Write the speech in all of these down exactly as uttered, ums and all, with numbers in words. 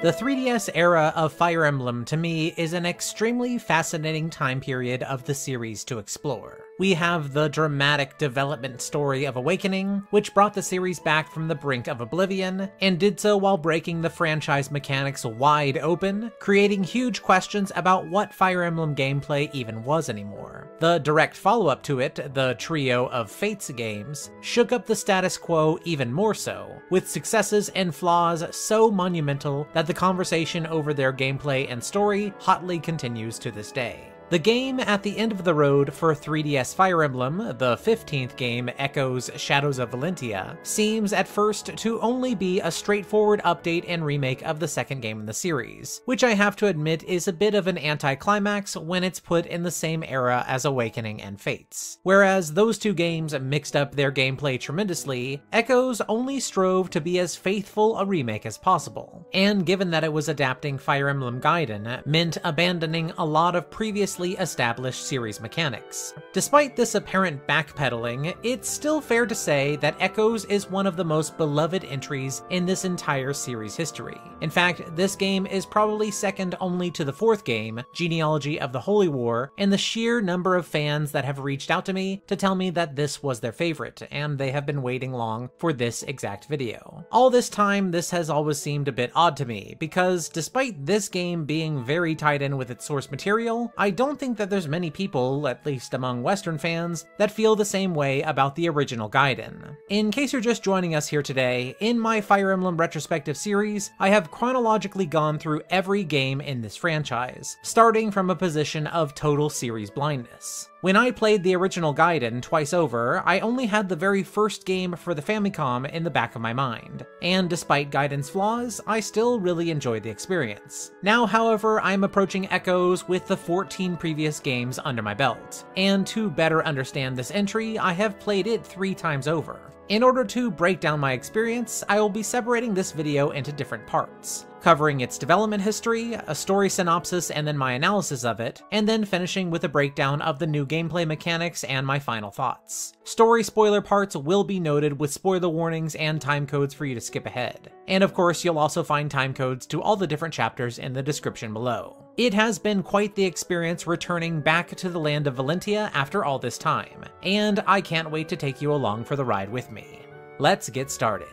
The three D S era of Fire Emblem, to me, is an extremely fascinating time period of the series to explore. We have the dramatic development story of Awakening, which brought the series back from the brink of oblivion, and did so while breaking the franchise mechanics wide open, creating huge questions about what Fire Emblem gameplay even was anymore. The direct follow-up to it, the trio of Fates games, shook up the status quo even more so, with successes and flaws so monumental that the conversation over their gameplay and story hotly continues to this day. The game at the end of the road for three D S Fire Emblem, the fifteenth game, Echoes Shadows of Valentia, seems at first to only be a straightforward update and remake of the second game in the series, which I have to admit is a bit of an anticlimax when it's put in the same era as Awakening and Fates. Whereas those two games mixed up their gameplay tremendously, Echoes only strove to be as faithful a remake as possible, and given that it was adapting Fire Emblem Gaiden, meant abandoning a lot of previously established series mechanics. Despite this apparent backpedaling, it's still fair to say that Echoes is one of the most beloved entries in this entire series history. In fact, this game is probably second only to the fourth game, Genealogy of the Holy War, and the sheer number of fans that have reached out to me to tell me that this was their favorite, and they have been waiting long for this exact video. All this time, this has always seemed a bit odd to me, because despite this game being very tied in with its source material, I don't I don't think that there's many people, at least among Western fans, that feel the same way about the original Gaiden. In case you're just joining us here today, in my Fire Emblem retrospective series, I have chronologically gone through every game in this franchise, starting from a position of total series blindness. When I played the original Gaiden twice over, I only had the very first game for the Famicom in the back of my mind, and despite Gaiden's flaws, I still really enjoyed the experience. Now, however, I'm approaching Echoes with the fourteen previous games under my belt, and to better understand this entry, I have played it three times over. In order to break down my experience, I will be separating this video into different parts, covering its development history, a story synopsis and then my analysis of it, and then finishing with a breakdown of the new gameplay mechanics and my final thoughts. Story spoiler parts will be noted with spoiler warnings and time codes for you to skip ahead. And of course, you'll also find time codes to all the different chapters in the description below. It has been quite the experience returning back to the land of Valentia after all this time, and I can't wait to take you along for the ride with me. Let's get started.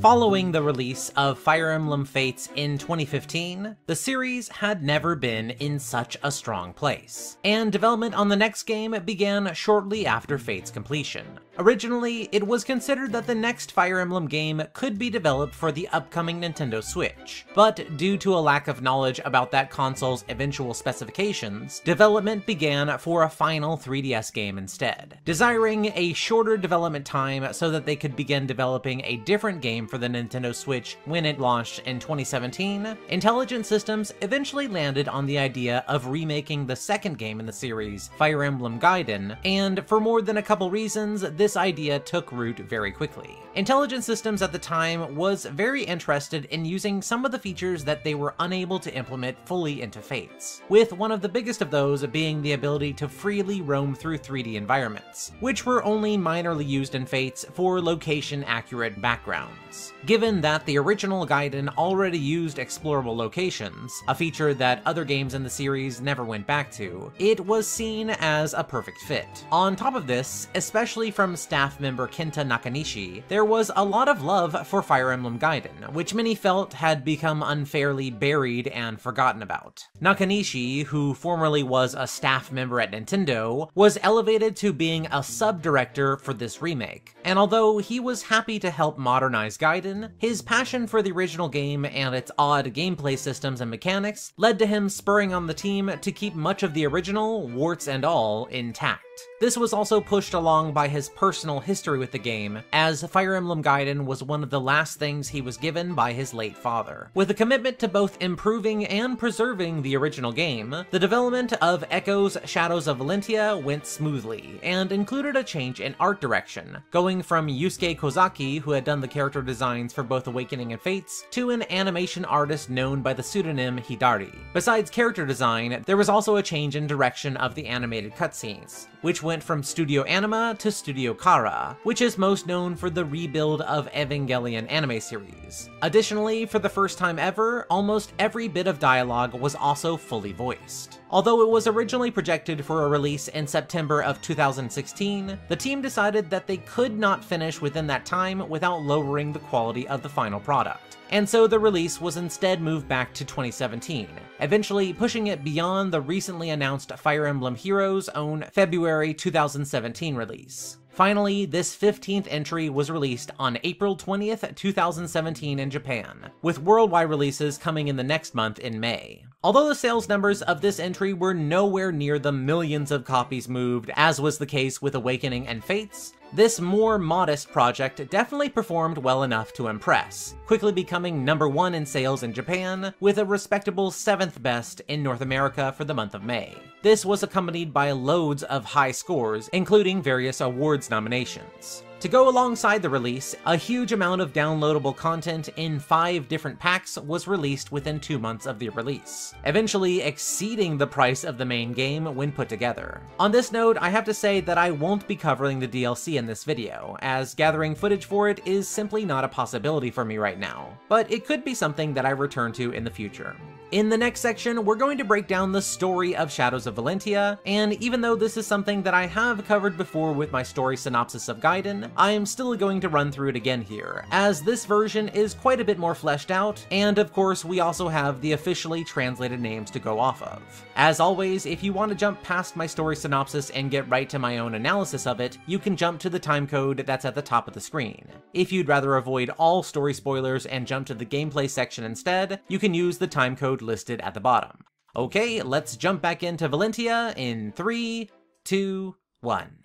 Following the release of Fire Emblem Fates in twenty fifteen, the series had never been in such a strong place, and development on the next game began shortly after Fates' completion. Originally, it was considered that the next Fire Emblem game could be developed for the upcoming Nintendo Switch, but due to a lack of knowledge about that console's eventual specifications, development began for a final three D S game instead, desiring a shorter development time so that they could begin developing a different game for the Nintendo Switch when it launched in twenty seventeen, Intelligent Systems eventually landed on the idea of remaking the second game in the series, Fire Emblem Gaiden, and for more than a couple reasons, this idea took root very quickly. Intelligent Systems at the time was very interested in using some of the features that they were unable to implement fully into Fates, with one of the biggest of those being the ability to freely roam through three D environments, which were only minorly used in Fates for location-accurate backgrounds. Given that the original Gaiden already used explorable locations, a feature that other games in the series never went back to, it was seen as a perfect fit. On top of this, especially from staff member Kenta Nakanishi, there There was a lot of love for Fire Emblem Gaiden, which many felt had become unfairly buried and forgotten about. Nakanishi, who formerly was a staff member at Nintendo, was elevated to being a sub-director for this remake, and although he was happy to help modernize Gaiden, his passion for the original game and its odd gameplay systems and mechanics led to him spurring on the team to keep much of the original, warts and all, intact. This was also pushed along by his personal history with the game, as Fire Emblem Gaiden was one of the last things he was given by his late father. With a commitment to both improving and preserving the original game, the development of Echoes Shadows of Valentia went smoothly, and included a change in art direction, going from Yusuke Kozaki, who had done the character designs for both Awakening and Fates, to an animation artist known by the pseudonym Hidari. Besides character design, there was also a change in direction of the animated cutscenes, which went went from Studio Anima to Studio Kara, which is most known for the rebuild of Evangelion anime series. Additionally, for the first time ever, almost every bit of dialogue was also fully voiced. Although it was originally projected for a release in September of two thousand sixteen, the team decided that they could not finish within that time without lowering the quality of the final product, and so the release was instead moved back to twenty seventeen, eventually pushing it beyond the recently announced Fire Emblem Heroes' own February two thousand seventeen release. Finally, this fifteenth entry was released on April twentieth, two thousand seventeen in Japan, with worldwide releases coming in the next month in May. Although the sales numbers of this entry were nowhere near the millions of copies moved, as was the case with Awakening and Fates, this more modest project definitely performed well enough to impress, quickly becoming number one in sales in Japan, with a respectable seventh best in North America for the month of May. This was accompanied by loads of high scores, including various awards nominations. To go alongside the release, a huge amount of downloadable content in five different packs was released within two months of the release, eventually exceeding the price of the main game when put together. On this note, I have to say that I won't be covering the D L C in this video, as gathering footage for it is simply not a possibility for me right now, but it could be something that I return to in the future. In the next section, we're going to break down the story of Shadows of Valentia, and even though this is something that I have covered before with my story synopsis of Gaiden, I am still going to run through it again here, as this version is quite a bit more fleshed out, and of course we also have the officially translated names to go off of. As always, if you want to jump past my story synopsis and get right to my own analysis of it, you can jump to the timecode that's at the top of the screen. If you'd rather avoid all story spoilers and jump to the gameplay section instead, you can use the timecode listed at the bottom. Okay, let's jump back into Valentia in three, two, one.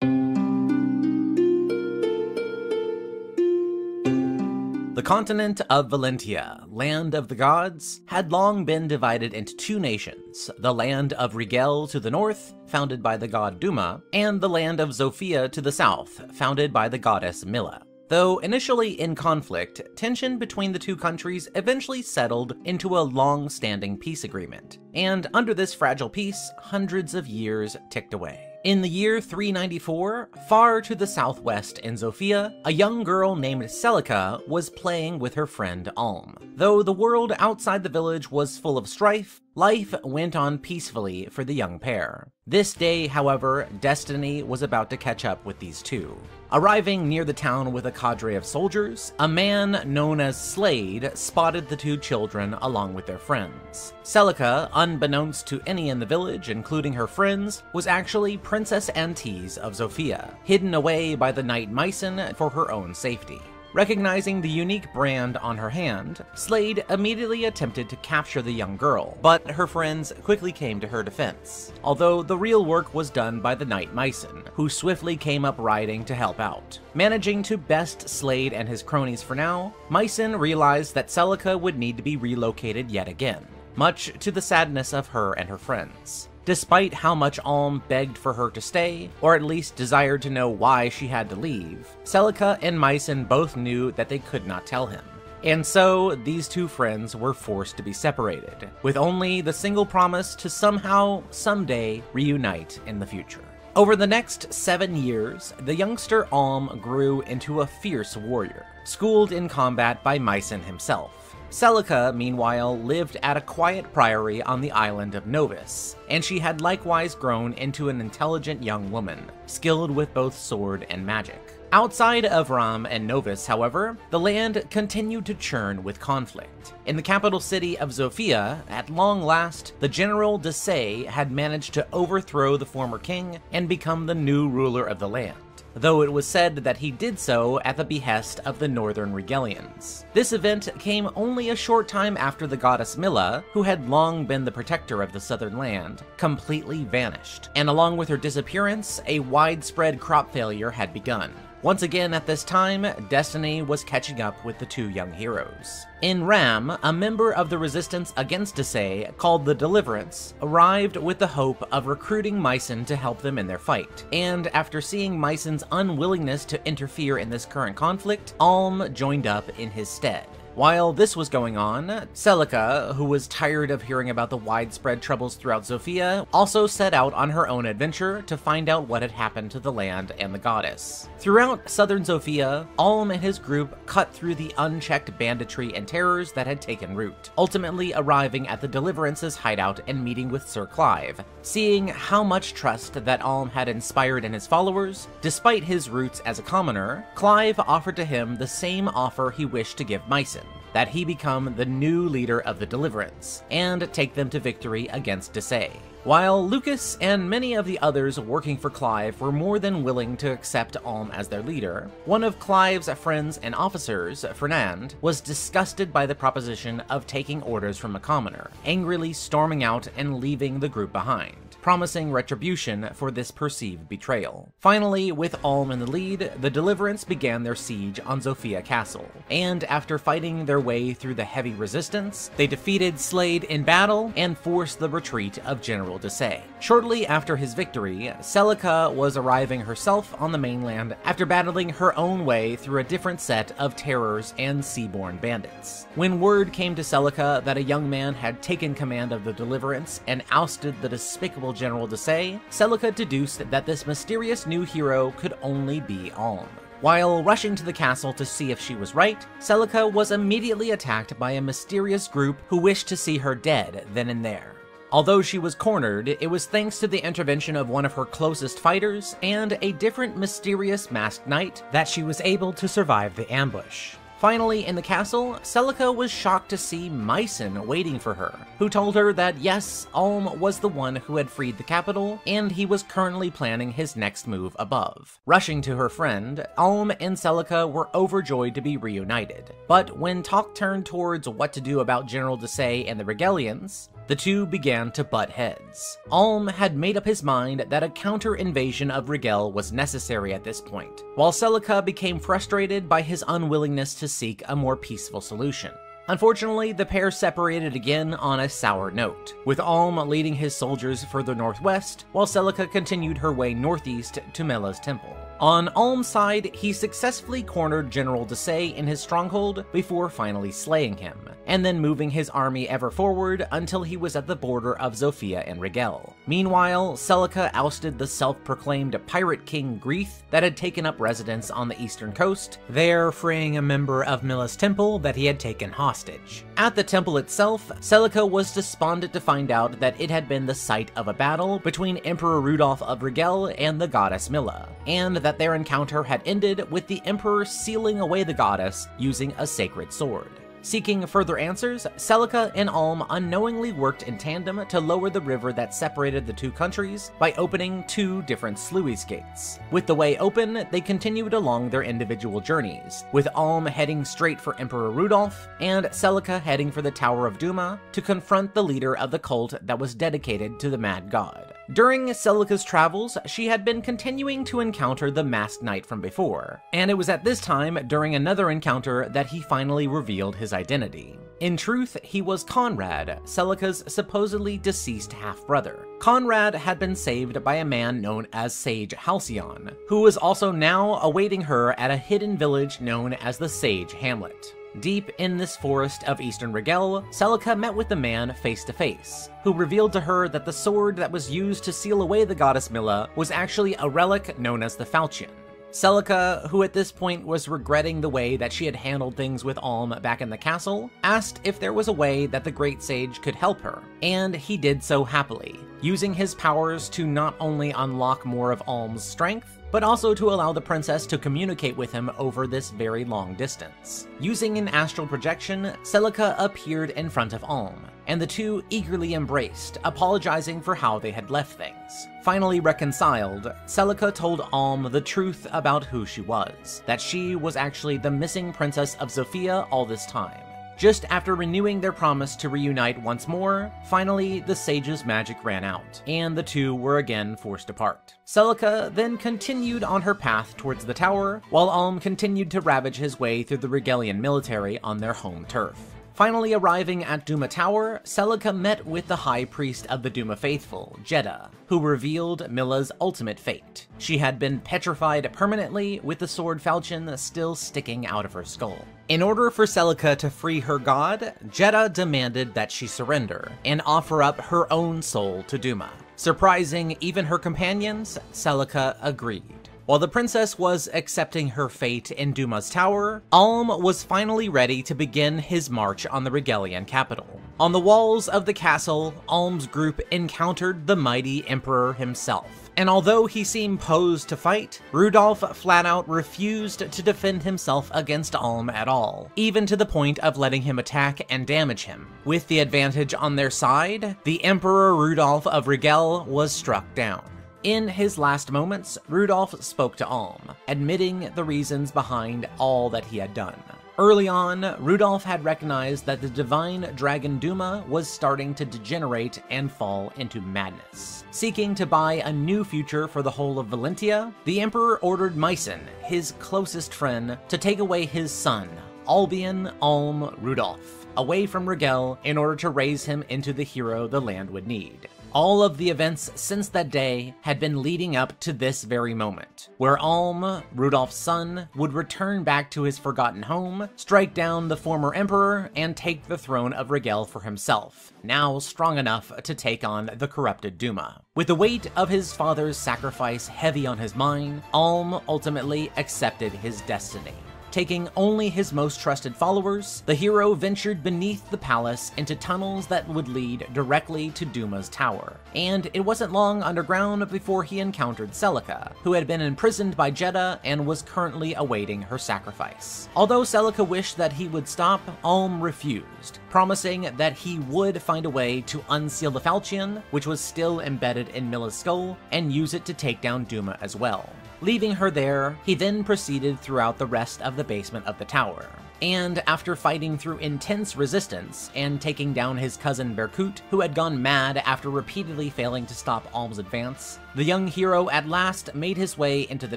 The continent of Valentia, land of the gods, had long been divided into two nations, the land of Rigel to the north, founded by the god Duma, and the land of Zofia to the south, founded by the goddess Mila. Though initially in conflict, tension between the two countries eventually settled into a long-standing peace agreement, and under this fragile peace, hundreds of years ticked away. In the year three ninety-four, far to the southwest in Zofia, a young girl named Celica was playing with her friend Alm. Though the world outside the village was full of strife, life went on peacefully for the young pair. This day, however, destiny was about to catch up with these two. Arriving near the town with a cadre of soldiers, a man known as Slayde spotted the two children along with their friends. Celica, unbeknownst to any in the village, including her friends, was actually Princess Antes of Zofia, hidden away by the knight Mycen for her own safety. Recognizing the unique brand on her hand, Slayde immediately attempted to capture the young girl, but her friends quickly came to her defense, although the real work was done by the knight Mycen, who swiftly came up riding to help out. Managing to best Slayde and his cronies for now, Mycen realized that Celica would need to be relocated yet again, much to the sadness of her and her friends. Despite how much Alm begged for her to stay, or at least desired to know why she had to leave, Celica and Mycen both knew that they could not tell him. And so, these two friends were forced to be separated, with only the single promise to somehow, someday, reunite in the future. Over the next seven years, the youngster Alm grew into a fierce warrior, schooled in combat by Mycen himself. Celica, meanwhile, lived at a quiet priory on the island of Novis, and she had likewise grown into an intelligent young woman, skilled with both sword and magic. Outside of Ram and Novis, however, the land continued to churn with conflict. In the capital city of Zofia, at long last, the general Desaix had managed to overthrow the former king and become the new ruler of the land, though it was said that he did so at the behest of the northern Rigelians. This event came only a short time after the goddess Mila, who had long been the protector of the southern land, completely vanished, and along with her disappearance, a widespread crop failure had begun. Once again at this time, destiny was catching up with the two young heroes. In Ram, a member of the resistance against Desaix, called the Deliverance, arrived with the hope of recruiting Mycen to help them in their fight, and after seeing Mycen's unwillingness to interfere in this current conflict, Alm joined up in his stead. While this was going on, Celica, who was tired of hearing about the widespread troubles throughout Zofia, also set out on her own adventure to find out what had happened to the land and the goddess. Throughout southern Zofia, Alm and his group cut through the unchecked banditry and terrors that had taken root, ultimately arriving at the Deliverance's hideout and meeting with Sir Clive. Seeing how much trust that Alm had inspired in his followers, despite his roots as a commoner, Clive offered to him the same offer he wished to give Mycen, that he become the new leader of the Deliverance, and take them to victory against Desaix. While Lucas and many of the others working for Clive were more than willing to accept Alm as their leader, one of Clive's friends and officers, Fernand, was disgusted by the proposition of taking orders from a commoner, angrily storming out and leaving the group behind, promising retribution for this perceived betrayal. Finally, with Alm in the lead, the Deliverance began their siege on Zofia Castle, and after fighting their way through the heavy resistance, they defeated Slayde in battle and forced the retreat of General Desaix. Shortly after his victory, Celica was arriving herself on the mainland after battling her own way through a different set of terrors and seaborne bandits. When word came to Celica that a young man had taken command of the Deliverance and ousted the despicable General Desaix, Celica deduced that this mysterious new hero could only be Alm. While rushing to the castle to see if she was right, Celica was immediately attacked by a mysterious group who wished to see her dead then and there. Although she was cornered, it was thanks to the intervention of one of her closest fighters and a different mysterious masked knight that she was able to survive the ambush. Finally, in the castle, Celica was shocked to see Mycen waiting for her, who told her that yes, Alm was the one who had freed the capital, and he was currently planning his next move above. Rushing to her friend, Alm and Celica were overjoyed to be reunited, but when talk turned towards what to do about General Desaix and the Regalians, the two began to butt heads. Alm had made up his mind that a counter-invasion of Rigel was necessary at this point, while Celica became frustrated by his unwillingness to seek a more peaceful solution. Unfortunately, the pair separated again on a sour note, with Alm leading his soldiers further northwest, while Celica continued her way northeast to Mila's temple. On Alm's side, he successfully cornered General Desaix in his stronghold before finally slaying him, and then moving his army ever forward until he was at the border of Zofia and Rigel. Meanwhile, Celica ousted the self-proclaimed pirate king Greith that had taken up residence on the eastern coast, there freeing a member of Mila's temple that he had taken hostage. Hostage. At the temple itself, Celica was despondent to find out that it had been the site of a battle between Emperor Rudolf of Rigel and the goddess Mila, and that their encounter had ended with the Emperor sealing away the goddess using a sacred sword. Seeking further answers, Celica and Alm unknowingly worked in tandem to lower the river that separated the two countries by opening two different sluice gates. With the way open, they continued along their individual journeys, with Alm heading straight for Emperor Rudolf, and Celica heading for the Tower of Duma to confront the leader of the cult that was dedicated to the Mad God. During Celica's travels, she had been continuing to encounter the masked knight from before, and it was at this time during another encounter that he finally revealed his identity. In truth, he was Conrad, Celica's supposedly deceased half-brother. Conrad had been saved by a man known as Sage Halcyon, who was also now awaiting her at a hidden village known as the Sage Hamlet. Deep in this forest of eastern Rigel, Celica met with the man face-to-face, who revealed to her that the sword that was used to seal away the goddess Mila was actually a relic known as the Falchion. Celica, who at this point was regretting the way that she had handled things with Alm back in the castle, asked if there was a way that the Great Sage could help her, and he did so happily, using his powers to not only unlock more of Alm's strength, but also to allow the princess to communicate with him over this very long distance. Using an astral projection, Celica appeared in front of Alm, and the two eagerly embraced, apologizing for how they had left things. Finally reconciled, Celica told Alm the truth about who she was, that she was actually the missing princess of Zofia all this time. Just after renewing their promise to reunite once more, finally the sage's magic ran out, and the two were again forced apart. Celica then continued on her path towards the tower, while Alm continued to ravage his way through the Rigelian military on their home turf. Finally arriving at Duma Tower, Celica met with the High Priest of the Duma Faithful, Jedah, who revealed Mila's ultimate fate. She had been petrified permanently, with the sword Falchion still sticking out of her skull. In order for Celica to free her god, Jedah demanded that she surrender, and offer up her own soul to Duma. Surprising even her companions, Celica agreed. While the princess was accepting her fate in Duma's tower, Alm was finally ready to begin his march on the Rigelian capital. On the walls of the castle, Alm's group encountered the mighty emperor himself, and although he seemed posed to fight, Rudolf flat out refused to defend himself against Alm at all, even to the point of letting him attack and damage him. With the advantage on their side, the Emperor Rudolf of Rigel was struck down. In his last moments, Rudolf spoke to Alm, admitting the reasons behind all that he had done. Early on, Rudolf had recognized that the divine dragon Duma was starting to degenerate and fall into madness. Seeking to buy a new future for the whole of Valentia, the Emperor ordered Mycen, his closest friend, to take away his son, Albion Alm Rudolf, away from Rigel in order to raise him into the hero the land would need. All of the events since that day had been leading up to this very moment, where Alm, Rudolf's son, would return back to his forgotten home, strike down the former emperor, and take the throne of Rigel for himself, now strong enough to take on the corrupted Duma. With the weight of his father's sacrifice heavy on his mind, Alm ultimately accepted his destiny. Taking only his most trusted followers, the hero ventured beneath the palace into tunnels that would lead directly to Duma's tower. And it wasn't long underground before he encountered Celica, who had been imprisoned by Jedah and was currently awaiting her sacrifice. Although Celica wished that he would stop, Alm refused, promising that he would find a way to unseal the Falchion, which was still embedded in Mila's skull, and use it to take down Duma as well. Leaving her there, he then proceeded throughout the rest of the basement of the tower. And after fighting through intense resistance and taking down his cousin Berkut, who had gone mad after repeatedly failing to stop Alm's advance, the young hero at last made his way into the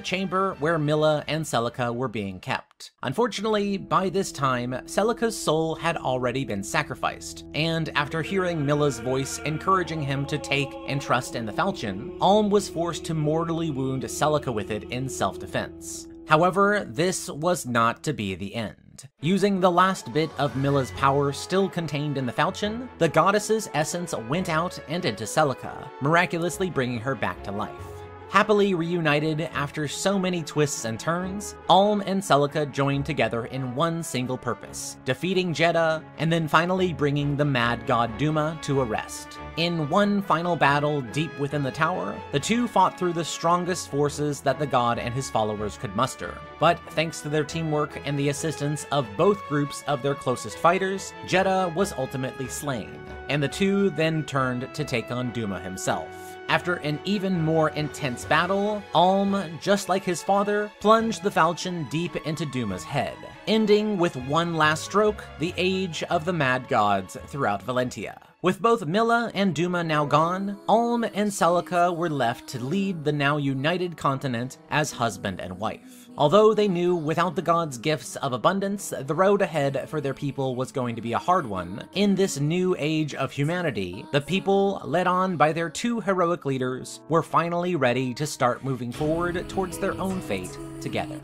chamber where Mila and Celica were being kept. Unfortunately, by this time, Celica's soul had already been sacrificed, and after hearing Mila's voice encouraging him to take and trust in the falchion, Alm was forced to mortally wound Celica with it in self-defense. However, this was not to be the end. Using the last bit of Mila's power still contained in the falchion, the goddess's essence went out and into Celica, miraculously bringing her back to life. Happily reunited after so many twists and turns, Alm and Celica joined together in one single purpose, defeating Jedah, and then finally bringing the mad god Duma to a rest. In one final battle deep within the tower, the two fought through the strongest forces that the god and his followers could muster. But thanks to their teamwork and the assistance of both groups of their closest fighters, Jedah was ultimately slain, and the two then turned to take on Duma himself. After an even more intense battle, Alm, just like his father, plunged the falchion deep into Duma's head, ending with one last stroke the age of the mad gods throughout Valentia. With both Mila and Duma now gone, Alm and Celica were left to lead the now united continent as husband and wife. Although they knew without the gods' gifts of abundance, the road ahead for their people was going to be a hard one, in this new age of humanity, the people, led on by their two heroic leaders, were finally ready to start moving forward towards their own fate together.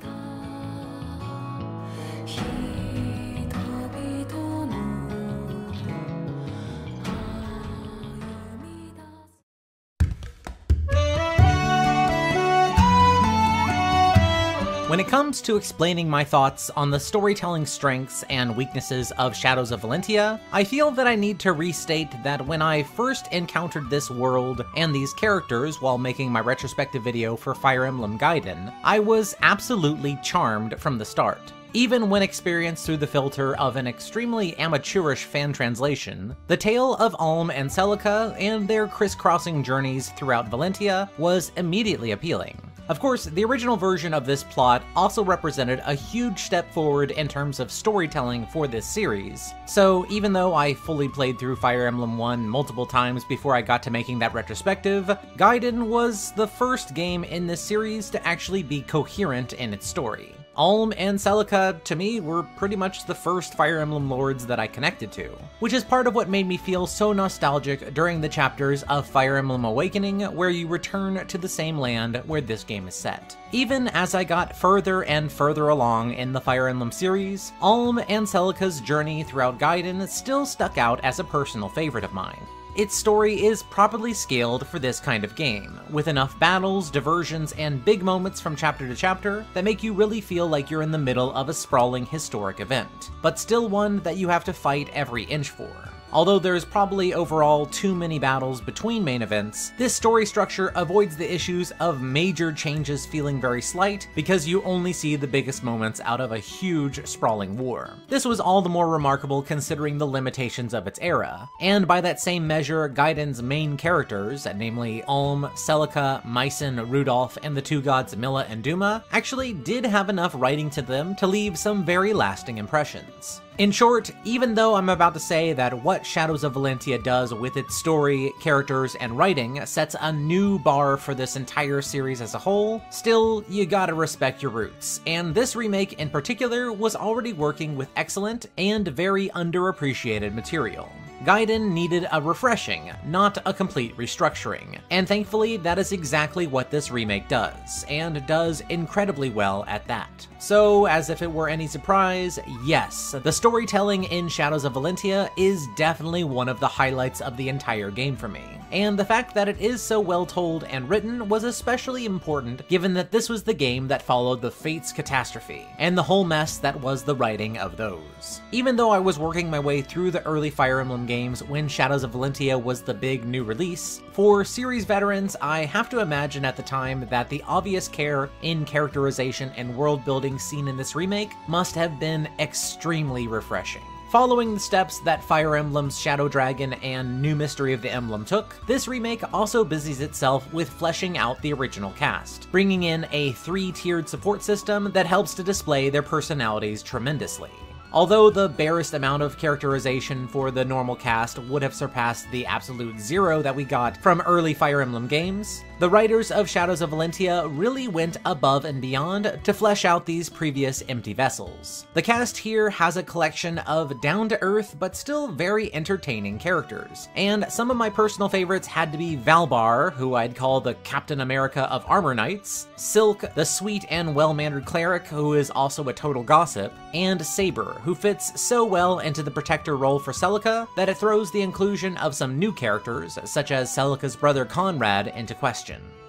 When it comes to explaining my thoughts on the storytelling strengths and weaknesses of Shadows of Valentia, I feel that I need to restate that when I first encountered this world and these characters while making my retrospective video for Fire Emblem Gaiden, I was absolutely charmed from the start. Even when experienced through the filter of an extremely amateurish fan translation, the tale of Alm and Celica and their crisscrossing journeys throughout Valentia was immediately appealing. Of course, the original version of this plot also represented a huge step forward in terms of storytelling for this series, so even though I fully played through Fire Emblem one multiple times before I got to making that retrospective, Gaiden was the first game in this series to actually be coherent in its story. Alm and Celica, to me, were pretty much the first Fire Emblem lords that I connected to, which is part of what made me feel so nostalgic during the chapters of Fire Emblem Awakening, where you return to the same land where this game is set. Even as I got further and further along in the Fire Emblem series, Alm and Celica's journey throughout Gaiden still stuck out as a personal favorite of mine. Its story is properly scaled for this kind of game, with enough battles, diversions, and big moments from chapter to chapter that make you really feel like you're in the middle of a sprawling historic event, but still one that you have to fight every inch for. Although there's probably overall too many battles between main events, this story structure avoids the issues of major changes feeling very slight because you only see the biggest moments out of a huge, sprawling war. This was all the more remarkable considering the limitations of its era, and by that same measure, Gaiden's main characters, namely Alm, Celica, Mycen, Rudolf, and the two gods Mila and Duma, actually did have enough writing to them to leave some very lasting impressions. In short, even though I'm about to say that what Shadows of Valentia does with its story, characters, and writing sets a new bar for this entire series as a whole, still, you gotta respect your roots, and this remake in particular was already working with excellent and very underappreciated material. Gaiden needed a refreshing, not a complete restructuring, and thankfully that is exactly what this remake does, and does incredibly well at that. So, as if it were any surprise, yes, the storytelling in Shadows of Valentia is definitely one of the highlights of the entire game for me, and the fact that it is so well told and written was especially important given that this was the game that followed the Fates catastrophe, and the whole mess that was the writing of those. Even though I was working my way through the early Fire Emblem games when Shadows of Valentia was the big new release, for series veterans, I have to imagine at the time that the obvious care in characterization and world building seen in this remake must have been extremely refreshing. Following the steps that Fire Emblem's Shadow Dragon and New Mystery of the Emblem took, this remake also busies itself with fleshing out the original cast, bringing in a three-tiered support system that helps to display their personalities tremendously. Although the barest amount of characterization for the normal cast would have surpassed the absolute zero that we got from early Fire Emblem games, the writers of Shadows of Valentia really went above and beyond to flesh out these previous empty vessels. The cast here has a collection of down-to-earth but still very entertaining characters, and some of my personal favorites had to be Valbar, who I'd call the Captain America of Armor Knights, Silk, the sweet and well-mannered cleric who is also a total gossip, and Saber, who fits so well into the protector role for Celica that it throws the inclusion of some new characters, such as Celica's brother Conrad, into question.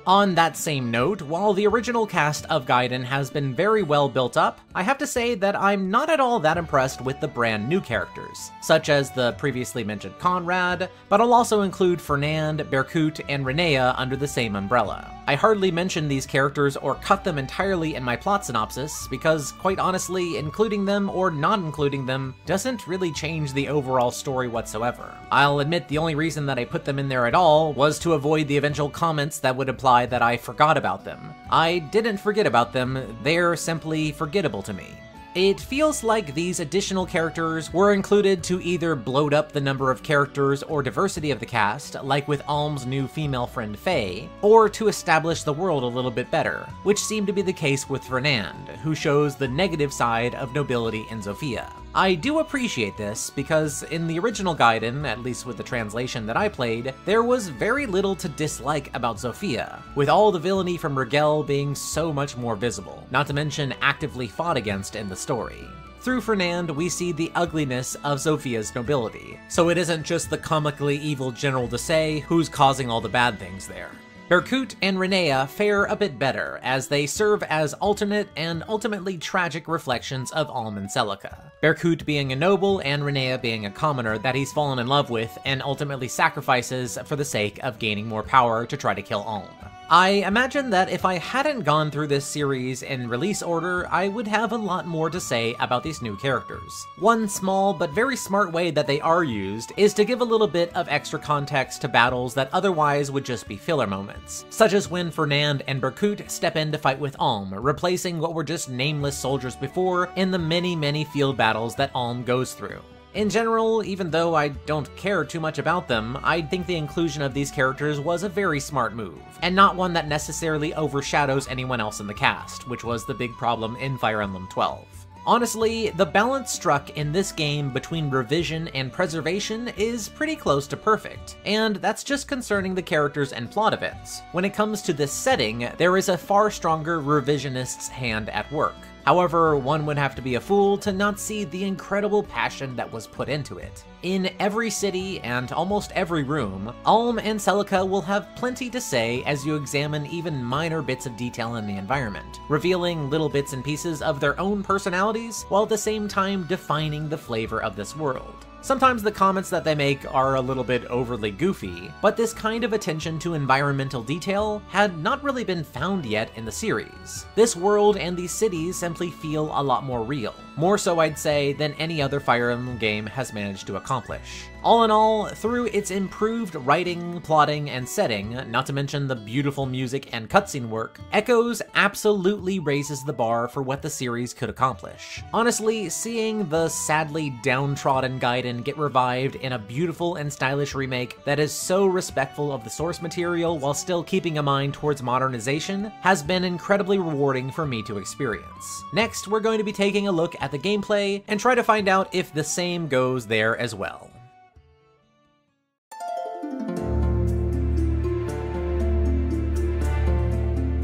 On that same note, while the original cast of Gaiden has been very well built up, I have to say that I'm not at all that impressed with the brand new characters, such as the previously mentioned Conrad, but I'll also include Fernand, Berkut, and Renea under the same umbrella. I hardly mention these characters or cut them entirely in my plot synopsis because, quite honestly, including them or not including them doesn't really change the overall story whatsoever. I'll admit the only reason that I put them in there at all was to avoid the eventual comments that would imply that I forgot about them. I didn't forget about them, they're simply forgettable to me. It feels like these additional characters were included to either bloat up the number of characters or diversity of the cast, like with Alm's new female friend Faye, or to establish the world a little bit better, which seemed to be the case with Fernand, who shows the negative side of nobility in Zofia. I do appreciate this, because in the original Gaiden, at least with the translation that I played, there was very little to dislike about Zofia, with all the villainy from Rigel being so much more visible, not to mention actively fought against in the story. Through Fernand, we see the ugliness of Zofia's nobility, so it isn't just the comically evil General Desaix who's causing all the bad things there. Berkut and Renea fare a bit better, as they serve as alternate and ultimately tragic reflections of Alm and Celica. Berkut being a noble and Renea being a commoner that he's fallen in love with and ultimately sacrifices for the sake of gaining more power to try to kill Alm. I imagine that if I hadn't gone through this series in release order, I would have a lot more to say about these new characters. One small but very smart way that they are used is to give a little bit of extra context to battles that otherwise would just be filler moments, such as when Fernand and Berkut step in to fight with Alm, replacing what were just nameless soldiers before in the many, many field battles that Alm goes through. In general, even though I don't care too much about them, I think the inclusion of these characters was a very smart move, and not one that necessarily overshadows anyone else in the cast, which was the big problem in Fire Emblem twelve. Honestly, the balance struck in this game between revision and preservation is pretty close to perfect, and that's just concerning the characters and plot events. When it comes to this setting, there is a far stronger revisionist's hand at work. However, one would have to be a fool to not see the incredible passion that was put into it. In every city and almost every room, Alm and Celica will have plenty to say as you examine even minor bits of detail in the environment, revealing little bits and pieces of their own personalities while at the same time defining the flavor of this world. Sometimes the comments that they make are a little bit overly goofy, but this kind of attention to environmental detail had not really been found yet in the series. This world and these cities simply feel a lot more real, more so I'd say than any other Fire Emblem game has managed to accomplish. All in all, through its improved writing, plotting, and setting, not to mention the beautiful music and cutscene work, Echoes absolutely raises the bar for what the series could accomplish. Honestly, seeing the sadly downtrodden Gaiden get revived in a beautiful and stylish remake that is so respectful of the source material while still keeping a mind towards modernization has been incredibly rewarding for me to experience. Next, we're going to be taking a look at the gameplay and try to find out if the same goes there as well.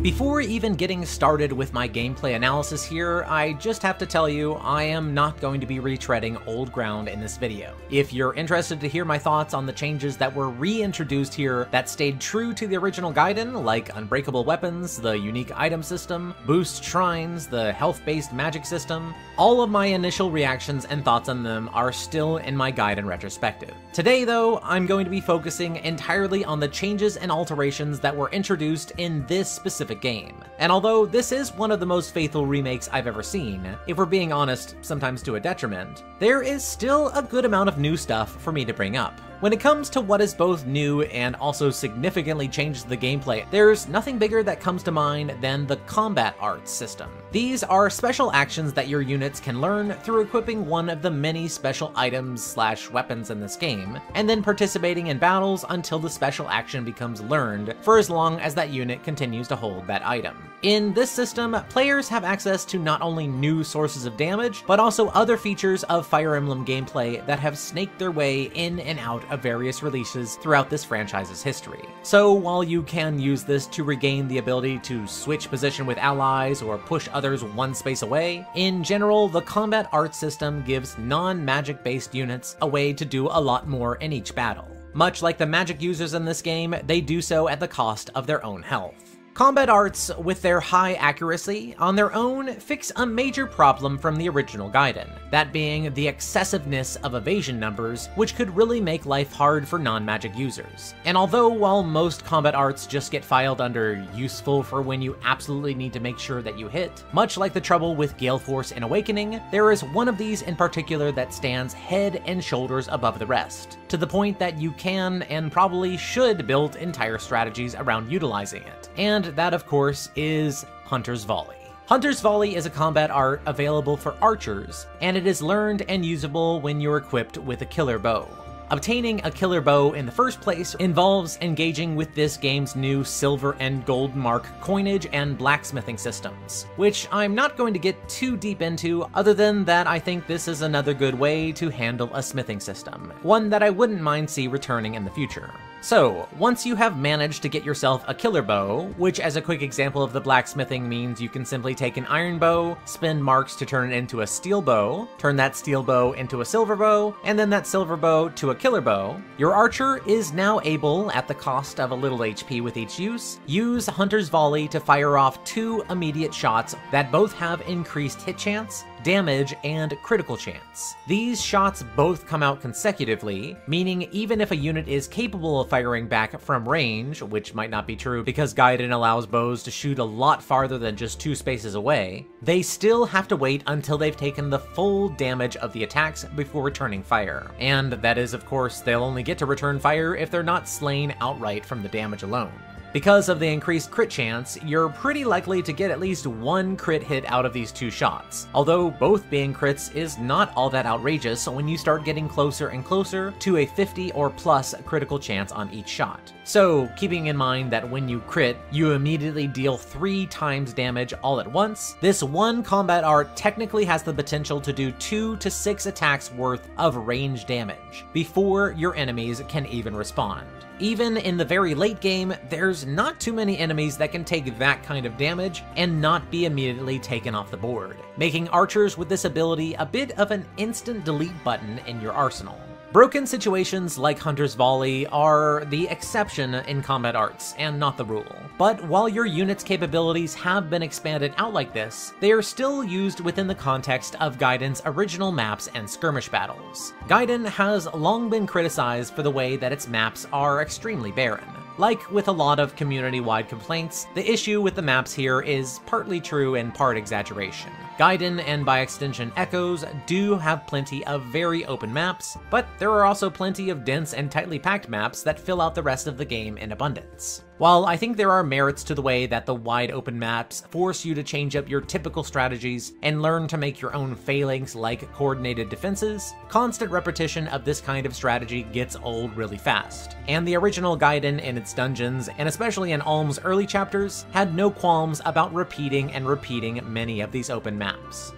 Before even getting started with my gameplay analysis here, I just have to tell you I am not going to be retreading old ground in this video. If you're interested to hear my thoughts on the changes that were reintroduced here that stayed true to the original Gaiden, like unbreakable weapons, the unique item system, boost shrines, the health-based magic system, all of my initial reactions and thoughts on them are still in my Gaiden retrospective. Today though, I'm going to be focusing entirely on the changes and alterations that were introduced in this specific game. And although this is one of the most faithful remakes I've ever seen, if we're being honest, sometimes to a detriment, there is still a good amount of new stuff for me to bring up. When it comes to what is both new and also significantly changes the gameplay, there's nothing bigger that comes to mind than the combat arts system. These are special actions that your units can learn through equipping one of the many special items slash weapons in this game, and then participating in battles until the special action becomes learned for as long as that unit continues to hold that item. In this system, players have access to not only new sources of damage, but also other features of Fire Emblem gameplay that have snaked their way in and out of various releases throughout this franchise's history. So while you can use this to regain the ability to switch position with allies or push others one space away, in general, the combat art system gives non-magic based units a way to do a lot more in each battle. Much like the magic users in this game, they do so at the cost of their own health. Combat arts, with their high accuracy, on their own fix a major problem from the original Gaiden, that being the excessiveness of evasion numbers, which could really make life hard for non-magic users. And although while most combat arts just get filed under useful for when you absolutely need to make sure that you hit, much like the trouble with Gale Force in Awakening, there is one of these in particular that stands head and shoulders above the rest, to the point that you can and probably should build entire strategies around utilizing it. And And that, of course, is Hunter's Volley. Hunter's Volley is a combat art available for archers, and it is learned and usable when you're equipped with a killer bow. Obtaining a killer bow in the first place involves engaging with this game's new silver and gold mark coinage and blacksmithing systems, which I'm not going to get too deep into other than that I think this is another good way to handle a smithing system, one that I wouldn't mind see returning in the future. So, once you have managed to get yourself a killer bow, which as a quick example of the blacksmithing means you can simply take an iron bow, spin marks to turn it into a steel bow, turn that steel bow into a silver bow, and then that silver bow to a killer bow, your archer is now able, at the cost of a little H P with each use, use Hunter's Volley to fire off two immediate shots that both have increased hit chance, damage, and critical chance. These shots both come out consecutively, meaning even if a unit is capable of firing back from range, which might not be true because Gaiden allows bows to shoot a lot farther than just two spaces away, they still have to wait until they've taken the full damage of the attacks before returning fire. And that is, of course, they'll only get to return fire if they're not slain outright from the damage alone. Because of the increased crit chance, you're pretty likely to get at least one crit hit out of these two shots, although both being crits is not all that outrageous when you start getting closer and closer to a fifty or plus critical chance on each shot. So keeping in mind that when you crit, you immediately deal three times damage all at once, this one combat art technically has the potential to do two to six attacks worth of range damage before your enemies can even respond. Even in the very late game, there's not too many enemies that can take that kind of damage and not be immediately taken off the board, making archers with this ability a bit of an instant delete button in your arsenal. Broken situations like Hunter's Volley are the exception in combat arts and not the rule, but while your unit's capabilities have been expanded out like this, they are still used within the context of Gaiden's original maps and skirmish battles. Gaiden has long been criticized for the way that its maps are extremely barren. Like with a lot of community-wide complaints, the issue with the maps here is partly true and part exaggeration. Gaiden, and by extension Echoes, do have plenty of very open maps, but there are also plenty of dense and tightly packed maps that fill out the rest of the game in abundance. While I think there are merits to the way that the wide open maps force you to change up your typical strategies and learn to make your own failings like coordinated defenses, constant repetition of this kind of strategy gets old really fast, and the original Gaiden in its dungeons, and especially in Alm's early chapters, had no qualms about repeating and repeating many of these open maps.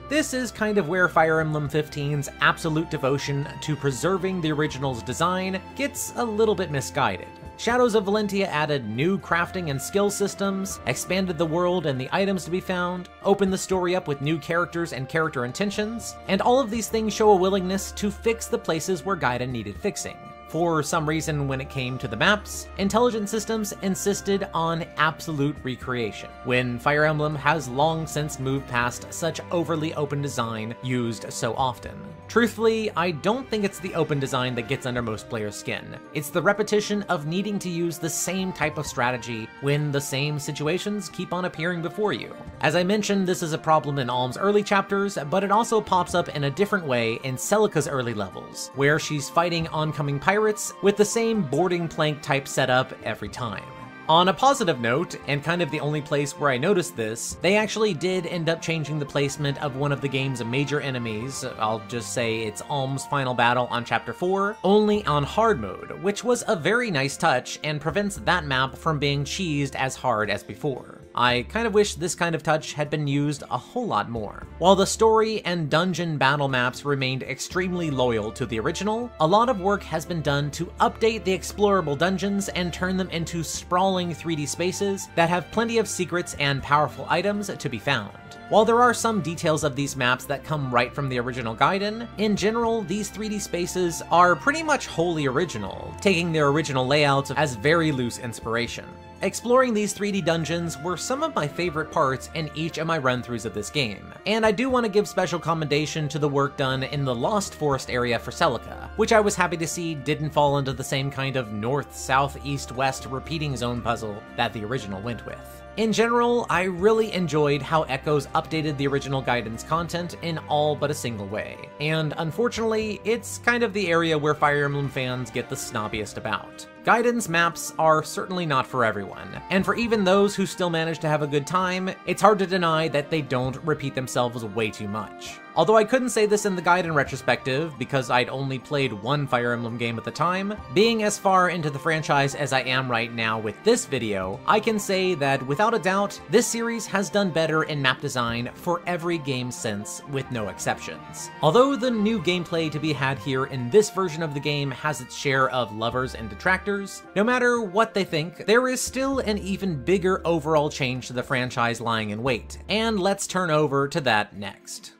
This is kind of where Fire Emblem fifteen's absolute devotion to preserving the original's design gets a little bit misguided. Shadows of Valentia added new crafting and skill systems, expanded the world and the items to be found, opened the story up with new characters and character intentions, and all of these things show a willingness to fix the places where Gaiden needed fixing. For some reason, when it came to the maps, Intelligent Systems insisted on absolute recreation, when Fire Emblem has long since moved past such overly open design used so often. Truthfully, I don't think it's the open design that gets under most players' skin. It's the repetition of needing to use the same type of strategy when the same situations keep on appearing before you. As I mentioned, this is a problem in Alm's early chapters, but it also pops up in a different way in Celica's early levels, where she's fighting oncoming pirates with the same boarding plank type setup every time. On a positive note, and kind of the only place where I noticed this, they actually did end up changing the placement of one of the game's major enemies. I'll just say it's Alm's final battle on chapter four, only on hard mode, which was a very nice touch and prevents that map from being cheesed as hard as before. I kind of wish this kind of touch had been used a whole lot more. While the story and dungeon battle maps remained extremely loyal to the original, a lot of work has been done to update the explorable dungeons and turn them into sprawling three D spaces that have plenty of secrets and powerful items to be found. While there are some details of these maps that come right from the original Gaiden, in general, these three D spaces are pretty much wholly original, taking their original layouts as very loose inspiration. Exploring these three D dungeons were some of my favorite parts in each of my run-throughs of this game, and I do want to give special commendation to the work done in the Lost Forest area for Celica, which I was happy to see didn't fall into the same kind of north, south, east, west repeating zone puzzle that the original went with. In general, I really enjoyed how Echoes updated the original Gaiden's content in all but a single way, and unfortunately, it's kind of the area where Fire Emblem fans get the snobbiest about. Gaiden's maps are certainly not for everyone, and for even those who still manage to have a good time, it's hard to deny that they don't repeat themselves way too much. Although I couldn't say this in the Gaiden retrospective because I'd only played one Fire Emblem game at the time, being as far into the franchise as I am right now with this video, I can say that without a doubt, this series has done better in map design for every game since, with no exceptions. Although the new gameplay to be had here in this version of the game has its share of lovers and detractors, no matter what they think, there is still an even bigger overall change to the franchise lying in wait, and let's turn over to that next.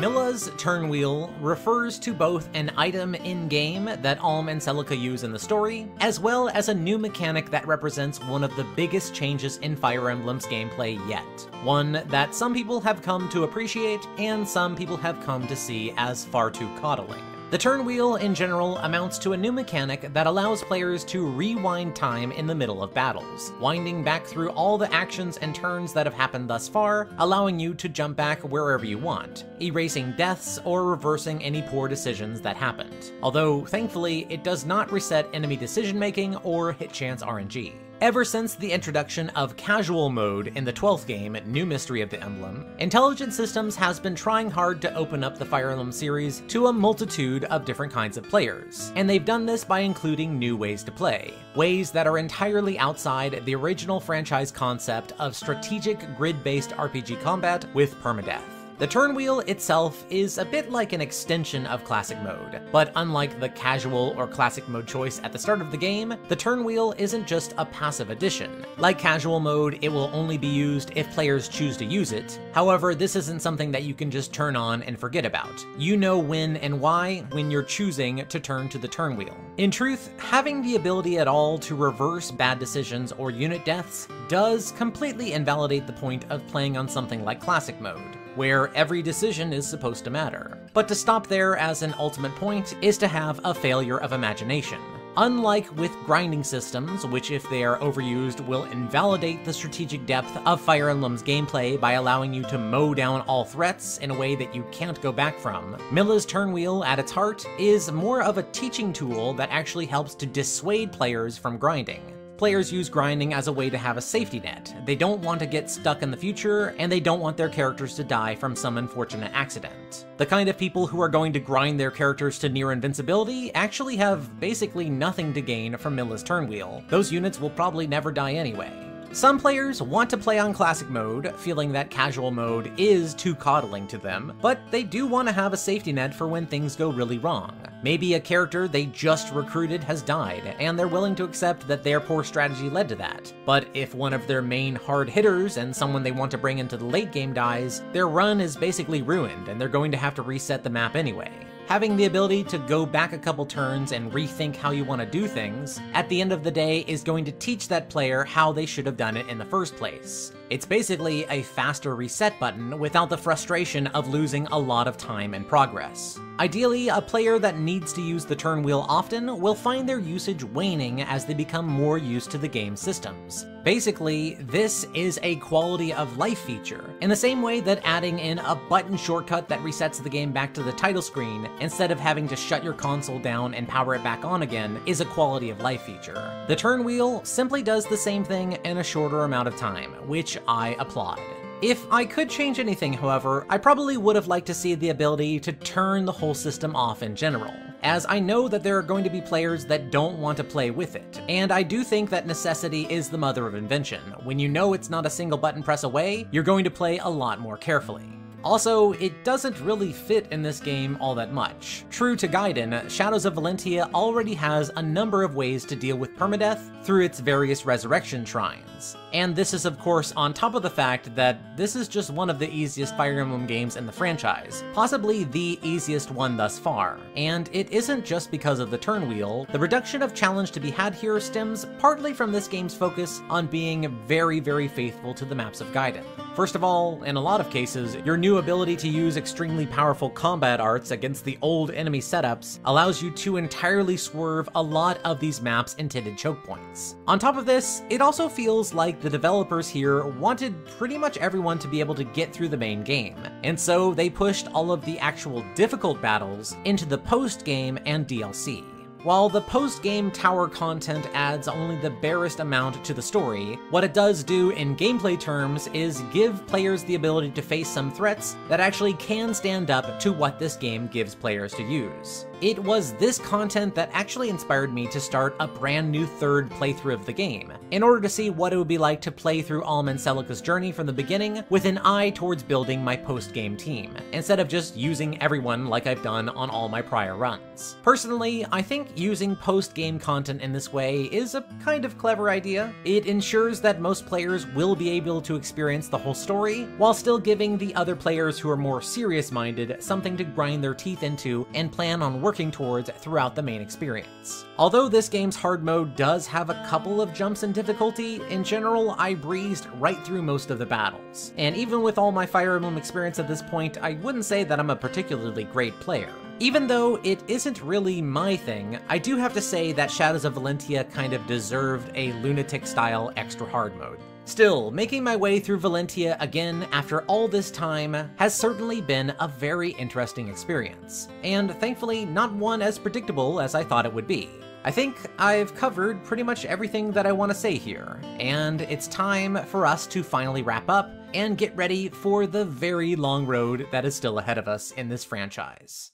Mila's Turnwheel refers to both an item in-game that Alm and Celica use in the story, as well as a new mechanic that represents one of the biggest changes in Fire Emblem's gameplay yet. One that some people have come to appreciate, and some people have come to see as far too coddling. The turnwheel, in general, amounts to a new mechanic that allows players to rewind time in the middle of battles, winding back through all the actions and turns that have happened thus far, allowing you to jump back wherever you want, erasing deaths or reversing any poor decisions that happened. Although, thankfully, it does not reset enemy decision-making or hit chance R N G. Ever since the introduction of casual mode in the twelfth game, New Mystery of the Emblem, Intelligent Systems has been trying hard to open up the Fire Emblem series to a multitude of different kinds of players, and they've done this by including new ways to play, ways that are entirely outside the original franchise concept of strategic grid-based R P G combat with permadeath. The turnwheel itself is a bit like an extension of classic mode, but unlike the casual or classic mode choice at the start of the game, the turnwheel isn't just a passive addition. Like casual mode, it will only be used if players choose to use it. However, this isn't something that you can just turn on and forget about. You know when and why when you're choosing to turn to the turnwheel. In truth, having the ability at all to reverse bad decisions or unit deaths does completely invalidate the point of playing on something like classic mode, where every decision is supposed to matter. But to stop there as an ultimate point is to have a failure of imagination. Unlike with grinding systems, which if they are overused will invalidate the strategic depth of Fire Emblem's gameplay by allowing you to mow down all threats in a way that you can't go back from, Mila's Turnwheel at its heart is more of a teaching tool that actually helps to dissuade players from grinding. Players use grinding as a way to have a safety net. They don't want to get stuck in the future, and they don't want their characters to die from some unfortunate accident. The kind of people who are going to grind their characters to near invincibility actually have basically nothing to gain from Mila's Turnwheel. Those units will probably never die anyway. Some players want to play on classic mode, feeling that casual mode is too coddling to them, but they do want to have a safety net for when things go really wrong. Maybe a character they just recruited has died, and they're willing to accept that their poor strategy led to that. But if one of their main hard hitters and someone they want to bring into the late game dies, their run is basically ruined, and they're going to have to reset the map anyway. Having the ability to go back a couple turns and rethink how you want to do things, at the end of the day is going to teach that player how they should have done it in the first place. It's basically a faster reset button without the frustration of losing a lot of time and progress. Ideally, a player that needs to use the turnwheel often will find their usage waning as they become more used to the game's systems. Basically, this is a quality of life feature, in the same way that adding in a button shortcut that resets the game back to the title screen instead of having to shut your console down and power it back on again is a quality of life feature. The turnwheel simply does the same thing in a shorter amount of time, which I applaud. If I could change anything, however, I probably would have liked to see the ability to turn the whole system off in general, as I know that there are going to be players that don't want to play with it, and I do think that necessity is the mother of invention. When you know it's not a single button press away, you're going to play a lot more carefully. Also, it doesn't really fit in this game all that much. True to Gaiden, Shadows of Valentia already has a number of ways to deal with permadeath through its various resurrection shrines. And this is of course on top of the fact that this is just one of the easiest Fire Emblem games in the franchise, possibly the easiest one thus far. And it isn't just because of the turnwheel. The reduction of challenge to be had here stems partly from this game's focus on being very, very faithful to the maps of Gaiden. First of all, in a lot of cases, your new ability to use extremely powerful combat arts against the old enemy setups allows you to entirely swerve a lot of these maps' intended choke points. On top of this, it also feels like the developers here wanted pretty much everyone to be able to get through the main game, and so they pushed all of the actual difficult battles into the post-game and D L C. While the post-game tower content adds only the barest amount to the story, what it does do in gameplay terms is give players the ability to face some threats that actually can stand up to what this game gives players to use. It was this content that actually inspired me to start a brand new third playthrough of the game, in order to see what it would be like to play through Alm and Celica's journey from the beginning with an eye towards building my post-game team, instead of just using everyone like I've done on all my prior runs. Personally, I think using post-game content in this way is a kind of clever idea. It ensures that most players will be able to experience the whole story, while still giving the other players who are more serious-minded something to grind their teeth into and plan on working towards throughout the main experience. Although this game's hard mode does have a couple of jumps in difficulty, in general I breezed right through most of the battles, and even with all my Fire Emblem experience at this point, I wouldn't say that I'm a particularly great player. Even though it isn't really my thing, I do have to say that Shadows of Valentia kind of deserved a lunatic-style extra hard mode. Still, making my way through Valentia again after all this time has certainly been a very interesting experience, and thankfully not one as predictable as I thought it would be. I think I've covered pretty much everything that I want to say here, and it's time for us to finally wrap up and get ready for the very long road that is still ahead of us in this franchise.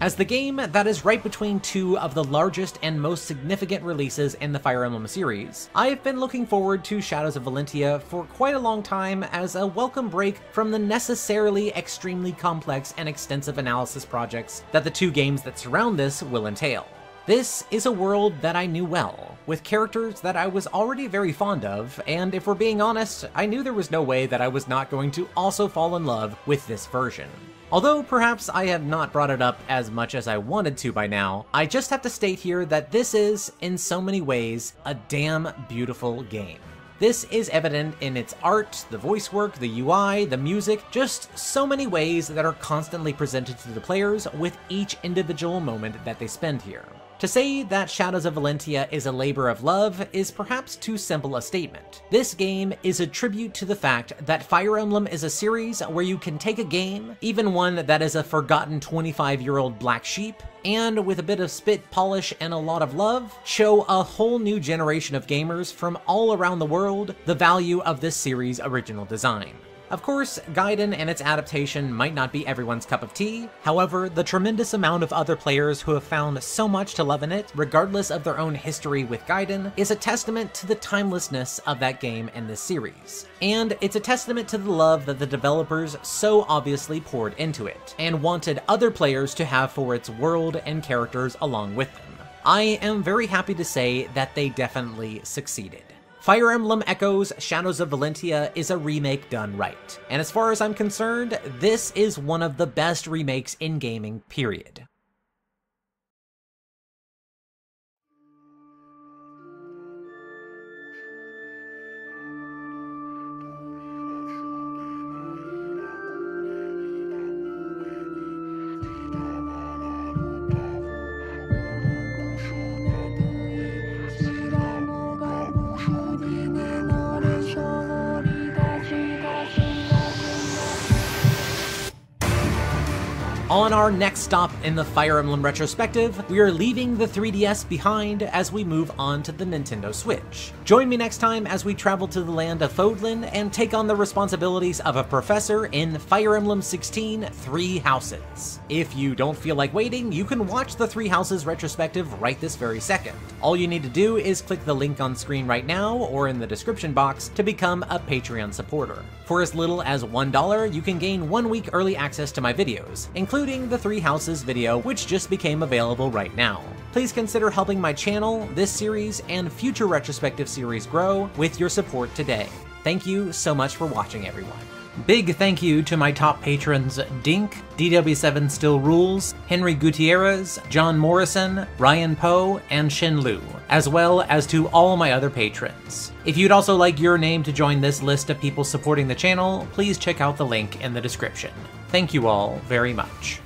As the game that is right between two of the largest and most significant releases in the Fire Emblem series, I have been looking forward to Shadows of Valentia for quite a long time as a welcome break from the necessarily extremely complex and extensive analysis projects that the two games that surround this will entail. This is a world that I knew well, with characters that I was already very fond of, and if we're being honest, I knew there was no way that I was not going to also fall in love with this version. Although perhaps I have not brought it up as much as I wanted to by now, I just have to state here that this is, in so many ways, a damn beautiful game. This is evident in its art, the voice work, the U I, the music, just so many ways that are constantly presented to the players with each individual moment that they spend here. To say that Shadows of Valentia is a labor of love is perhaps too simple a statement. This game is a tribute to the fact that Fire Emblem is a series where you can take a game, even one that is a forgotten twenty-five-year-old black sheep, and with a bit of spit polish and a lot of love, show a whole new generation of gamers from all around the world the value of this series' original design. Of course, Gaiden and its adaptation might not be everyone's cup of tea, however, the tremendous amount of other players who have found so much to love in it, regardless of their own history with Gaiden, is a testament to the timelessness of that game and this series. And it's a testament to the love that the developers so obviously poured into it, and wanted other players to have for its world and characters along with them. I am very happy to say that they definitely succeeded. Fire Emblem Echoes Shadows of Valentia is a remake done right, and as far as I'm concerned, this is one of the best remakes in gaming, period. On our next stop in the Fire Emblem retrospective, we are leaving the three D S behind as we move on to the Nintendo Switch. Join me next time as we travel to the land of Fodlan and take on the responsibilities of a professor in Fire Emblem sixteen Three Houses. If you don't feel like waiting, you can watch the Three Houses retrospective right this very second. All you need to do is click the link on screen right now or in the description box to become a Patreon supporter. For as little as one dollar, you can gain one week early access to my videos, including the Three Houses video, which just became available right now. Please consider helping my channel, this series, and future retrospective series grow with your support today. Thank you so much for watching, everyone. Big thank you to my top patrons Dink, D W seven Still Rules, Henry Gutierrez, John Morrison, Ryan Poe, and Shin Lu, as well as to all my other patrons. If you'd also like your name to join this list of people supporting the channel, please check out the link in the description. Thank you all very much.